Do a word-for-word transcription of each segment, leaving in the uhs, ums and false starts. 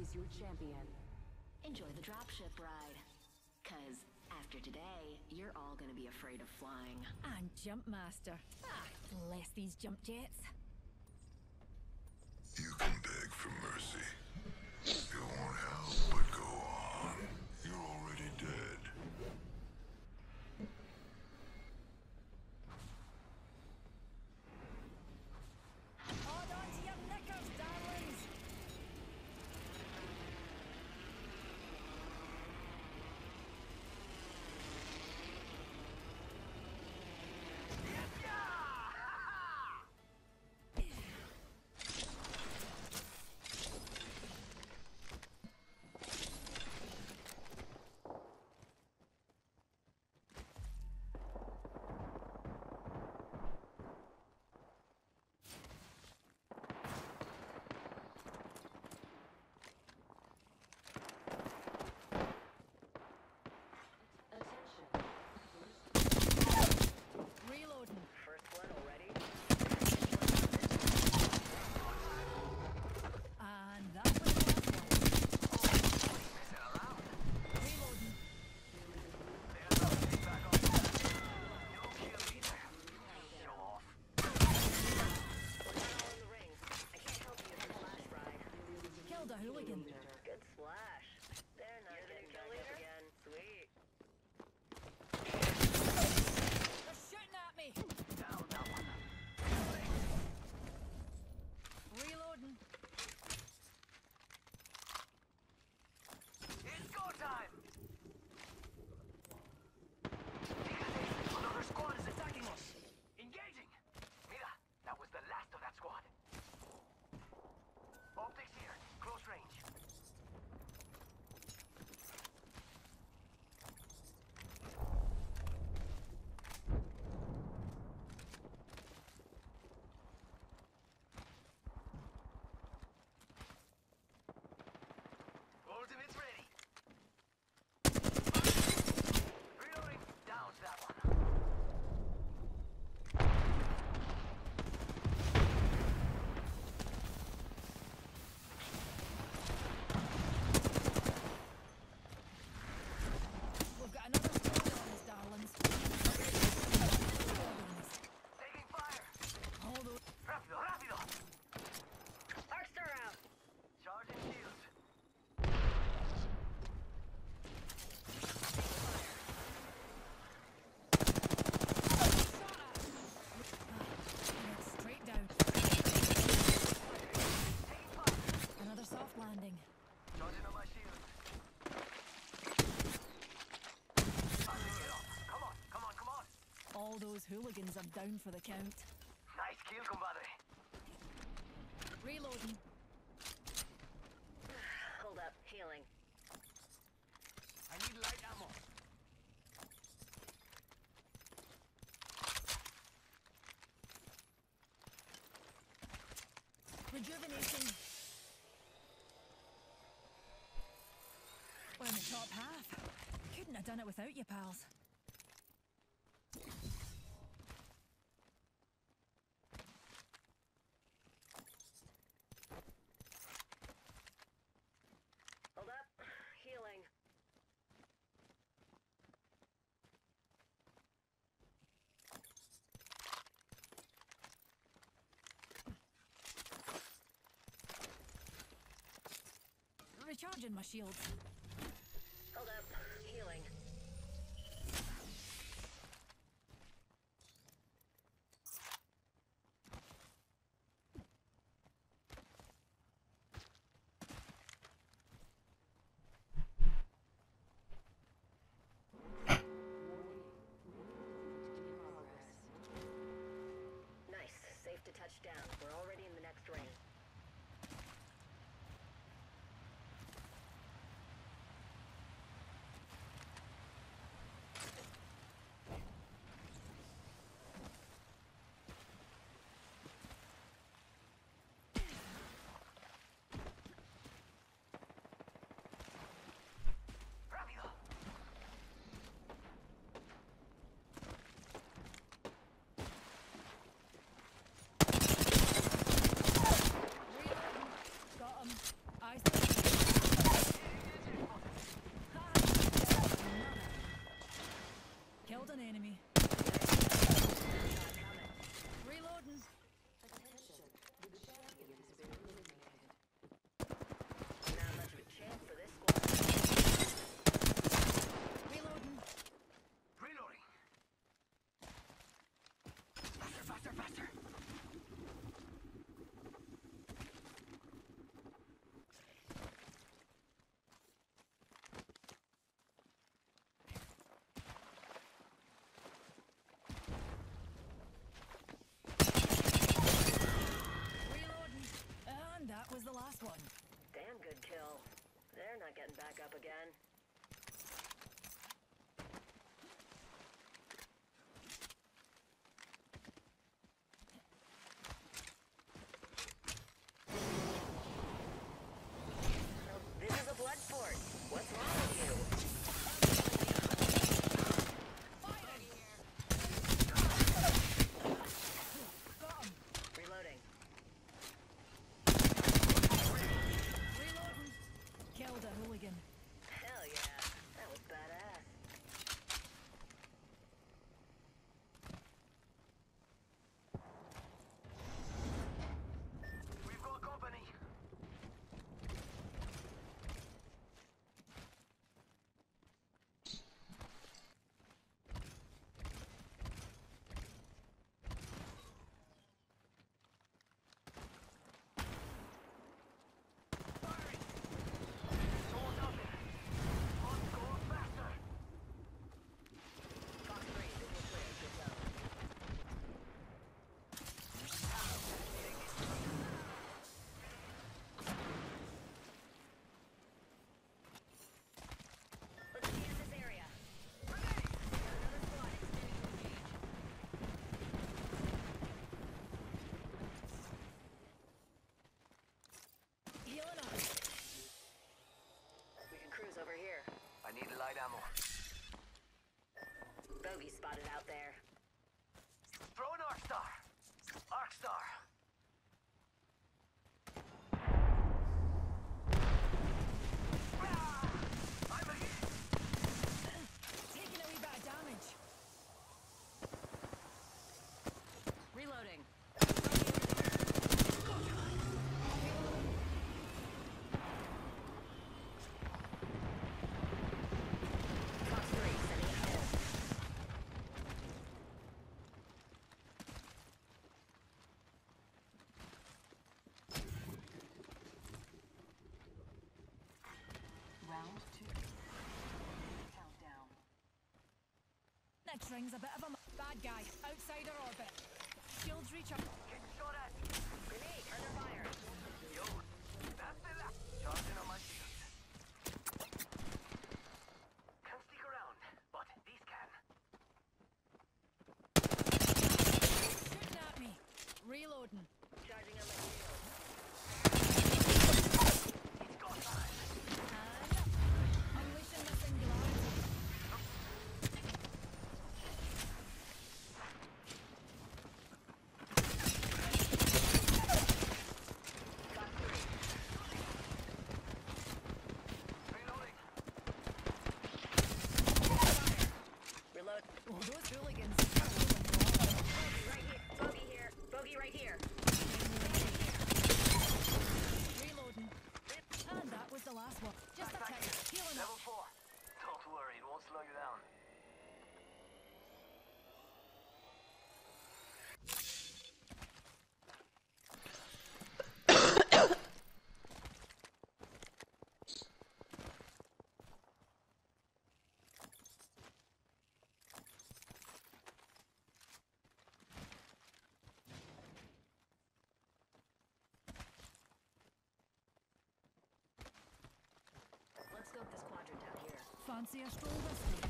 is your champion. Enjoy the dropship ride, cause after today, you're all gonna be afraid of flying. I'm Jumpmaster. Ah, bless these jump jets. You can beg for mercy. You won't help, but go on. You're already dead. Hold on to your knickers, darlings! Hooligan. Good splash. They're not getting killed again. Sweet. They're shooting at me. Down that one. Reloading. It's go time. Another squad is attacking us. Engaging. Mira, that was the last of that squad. Optics here. Close range. Ultimate's ready. Reloading. Down that one. All those hooligans are down for the count. Nice kill, compadre. Reloading. Hold up, healing. I need light ammo. Rejuvenation. We're in the top half. Couldn't have done it without you, pals. Recharging my shields. Hold up. Healing. Nice. Safe to touch down. We're already in the next ring. not getting back up again. This is a blood sport. What's wrong with you? Hell yeah, that was badass. We've got company. Over here. I need light ammo. Bogey spotted out there. Throw an arc star. Arc star. Ah! I'm a hit. Taking a wee bit of damage. Reloading. Round two. Countdown. That rings a bit of a bad guy outside our orbit. Shields reach up. Get shot at. Grenade under fire. Yo, that's the last. Charging on my shield. Can't stick around, but these can. Shooting at me. Reloading. Charging on my shield. He's got time. Oh, those hooligans. Bogey right here. Bogey right here. Reloading. And that was the last one. Just attack. Healing up. Level four. Don't worry, it won't slow you down. Let's scope this quadrant down here. Fancy a stroll this week.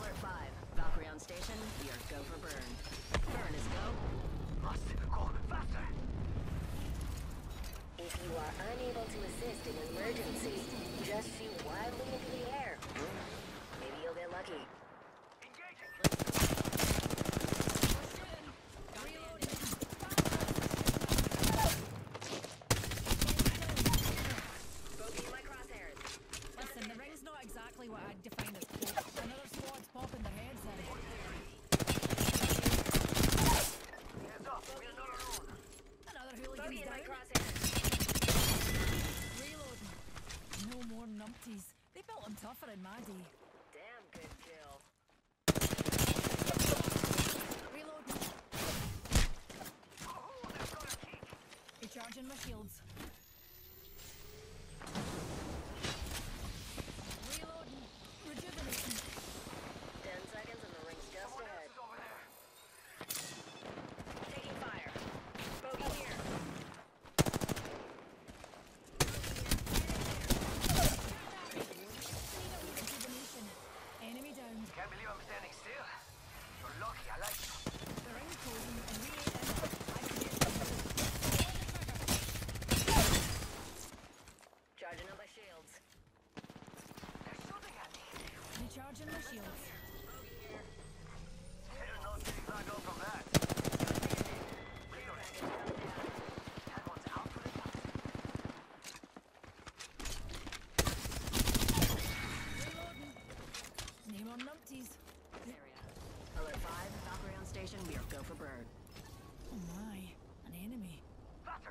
Alert five. Valkyrion station, we are go for burn. Burn is go. Must go faster. If you are unable to assist in an emergency, just shoot wildly into the air. Maybe you'll get lucky. Exactly what I'd define as cool. Another squad's popping their heads in. Heads up, we're not alone. Another hooligan's down. Reloading. No more numpties. They built them tougher in my day. Damn good kill. Reloading. Oh, they've got a kick. Recharging my shields.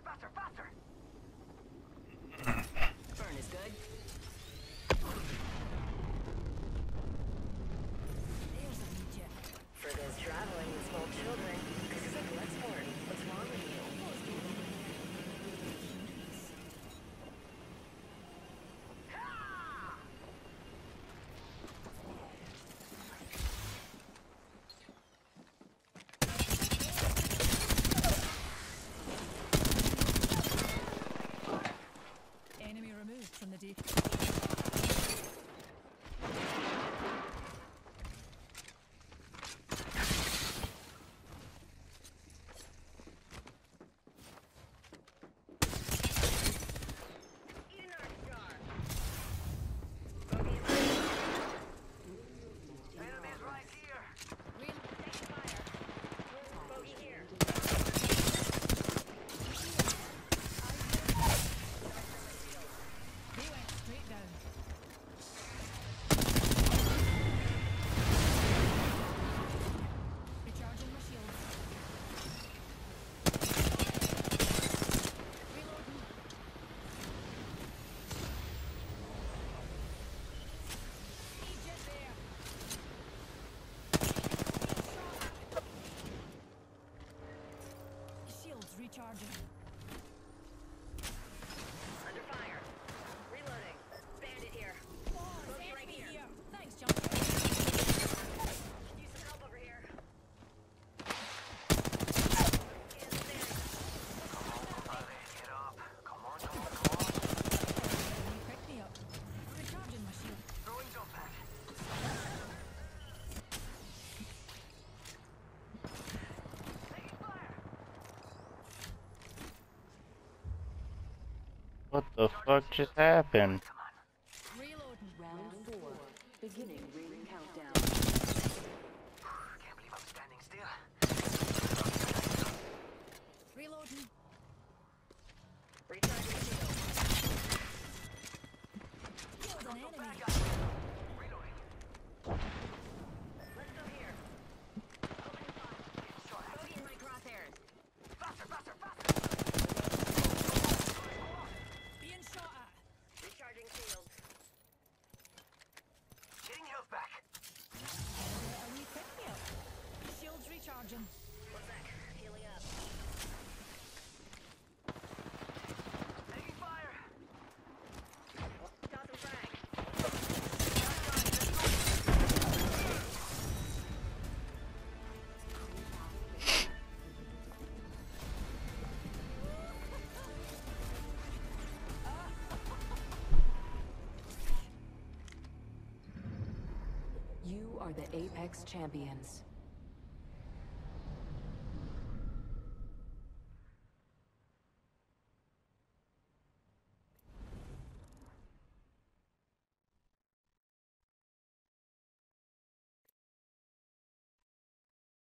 Faster, faster. Burn is good. There's a new jet. For those traveling with small children, this is a collect sport. What's wrong with you? Under fire. Reloading. Bandit here. Oh, right here. here. Thanks, John. Need some help over here. Come on, buddy. Get up. Come on, come on, come on. You picked me up. Recharging my shield. Throwing jump pack. What the fuck just happened? Reloading round four, beginning ring countdown. Can't believe I'm standing still. Reloading. Recharging shield. Killed an enemy. Reloading. Let's go here. Open your fire. Shot. Go in my crosshairs. Faster, faster, faster. Recharging. One sec. Healing up. Taking fire. Got some frag. You are the Apex Champions.